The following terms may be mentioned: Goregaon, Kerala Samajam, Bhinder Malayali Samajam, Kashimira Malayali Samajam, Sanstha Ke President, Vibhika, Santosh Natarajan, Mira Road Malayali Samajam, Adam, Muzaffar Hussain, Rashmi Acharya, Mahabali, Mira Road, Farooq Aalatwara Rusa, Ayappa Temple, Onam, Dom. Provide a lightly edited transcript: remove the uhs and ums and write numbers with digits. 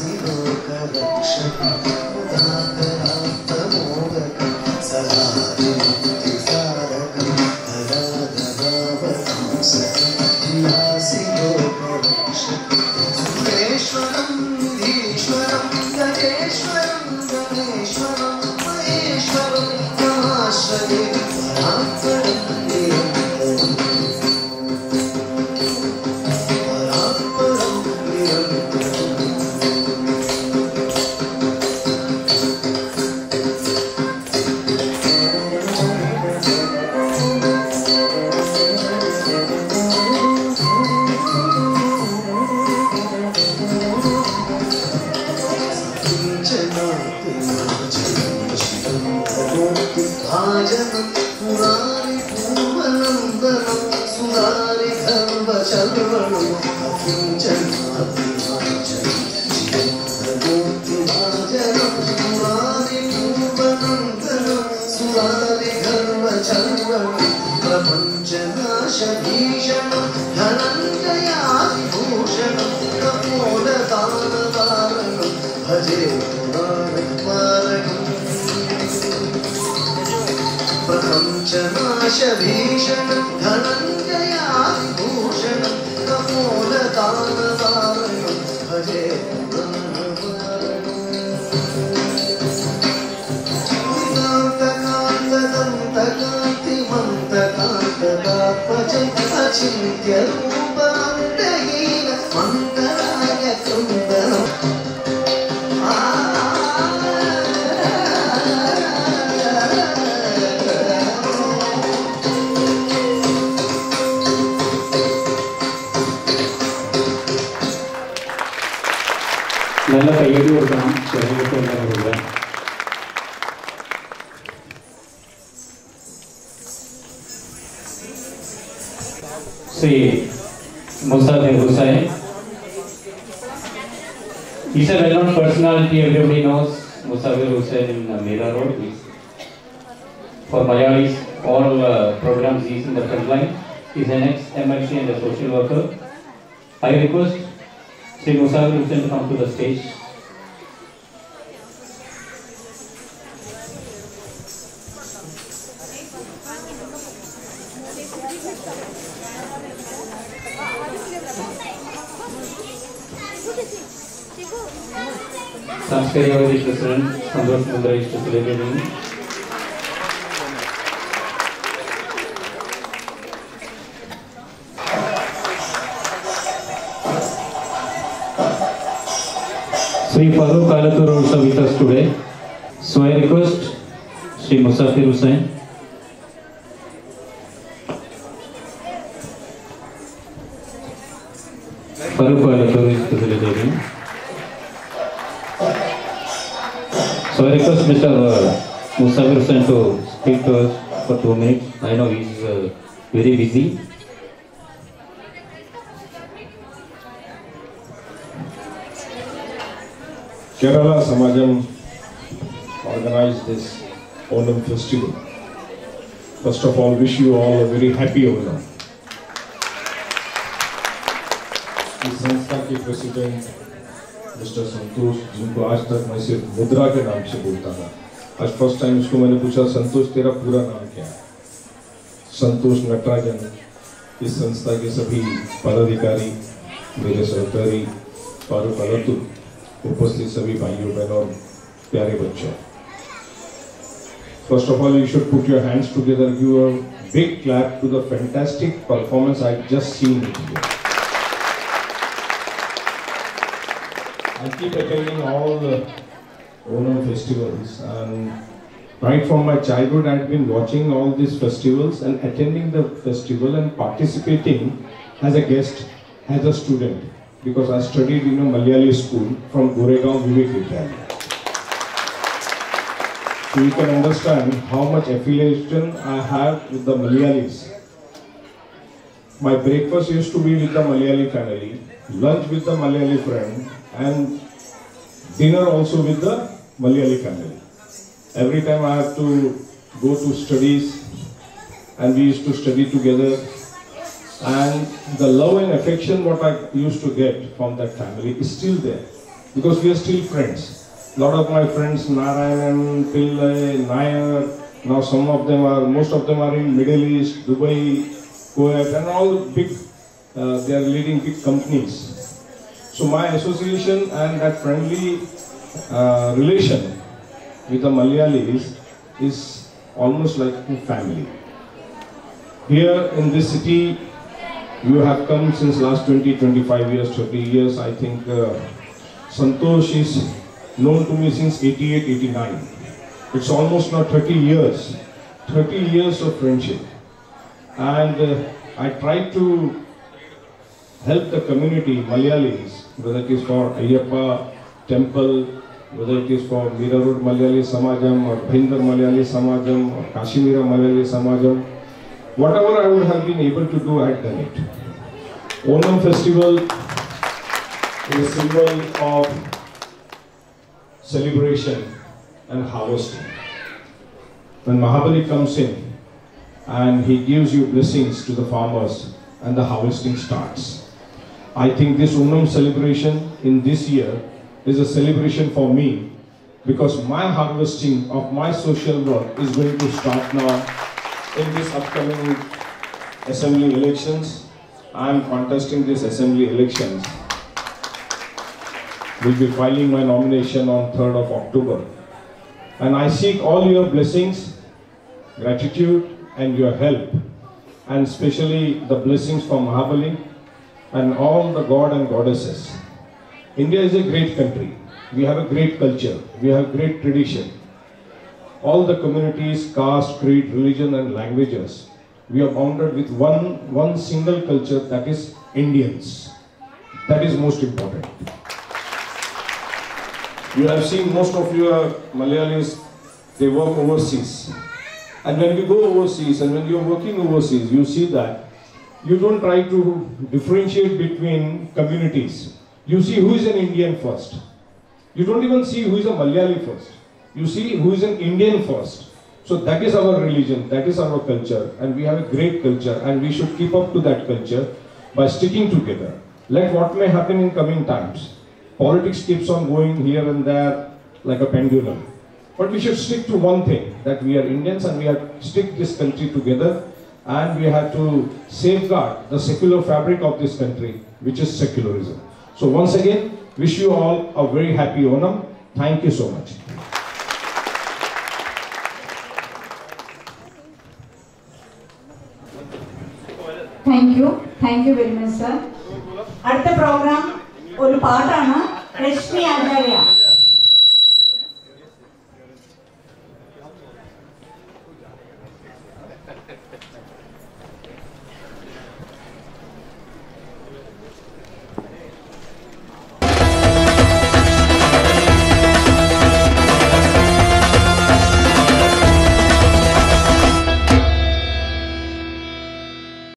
Sri Muzaffar Hussain. He's a well-known personality, everybody knows Muzaffar Hussain in Mira Road. For Malayalis, all programs he's in the front line. He's an ex-MLC and a social worker. I request Sri Muzaffar Hussain to come to the stage. Sanskariavad is President, Santosh Natarajan is celebrating. Sri Farooq Aalatwara Rusa with us today. So I request Sri Muzaffar Hussain. Farooq Aalatwara is celebrating. So I request Mr. Muzaffar Hussain to speak to us for 2 minutes. I know he is very busy. Kerala Samajam organized this Onam festival. First of all, wish you all a very happy Onam. The Sanstha Ke President mister Santosh, जिनको आज तक मैं सिर्फ मुद्रा के नाम से बोलता था, आज फर्स्ट टाइम उसको मैंने पूछा, संतोष तेरा पूरा नाम क्या है? संतोष नटराजन, इस संस्था के सभी पदाधिकारी, वेजा सप्तरी, पारू परतु, उपस्थित सभी भाइयों बहनों और प्यारे बच्चों। First of all, you should put your hands together, give a big clap to the fantastic performance I've just seen here. I keep attending all the Onam festivals, and right from my childhood I had been watching all these festivals and attending the festival and participating as a guest, as a student, because I studied in a Malayali school from Goregaon, Vibhika. So you can understand how much affiliation I have with the Malayalis. My breakfast used to be with the Malayali family, lunch with the Malayali friend, and dinner also with the Malayali family. Every time I have to go to studies, and we used to study together, and the love and affection what I used to get from that family is still there. because we are still friends. Lot of my friends, Narayanan, Pillai, Nair, now some of them are, most of them are in Middle East, Dubai, Kuwait, and all big, they are leading big companies. So my association and that friendly relation with the Malayalis is almost like a family. Here in this city, you have come since last 20, 25 years, 30 years. I think Santosh is known to me since 88, 89. It's almost now 30 years. 30 years of friendship. And I try to help the community, Malayalis, whether it is for Ayappa Temple, whether it is for Mira Road Malayali Samajam or Bhinder Malayali Samajam or Kashimira Malayali Samajam, whatever I would have been able to do, I had done it. Onam festival is a symbol of celebration and harvesting. When Mahabali comes in and he gives you blessings to the farmers and the harvesting starts. I think this Onam celebration in this year is a celebration for me, because my harvesting of my social work is going to start now in this upcoming assembly elections. I am contesting this assembly elections. Will be filing my nomination on 3rd of October. And I seek all your blessings, gratitude and your help, and especially the blessings from Mahabali and all the god and goddesses. India is a great country. We have a great culture. We have great tradition. All the communities, caste, creed, religion and languages, we are bounded with one single culture, that is Indians. That is most important. You have seen most of your Malayalis, they work overseas. And when you go overseas and when you are working overseas, you see that you don't try to differentiate between communities. You see who is an Indian first. You don't even see who is a Malayali first. You see who is an Indian first. So that is our religion, that is our culture, and we have a great culture, and we should keep up to that culture by sticking together. Like what may happen in coming times. Politics keeps on going here and there like a pendulum. But we should stick to one thing, that we are Indians and we have to stick this country together, and we have to safeguard the secular fabric of this country, which is secularism. So once again, wish you all a very happy Onam. Thank you so much. Thank you. Thank you very much, sir. At the program, one part, Rashmi Acharya.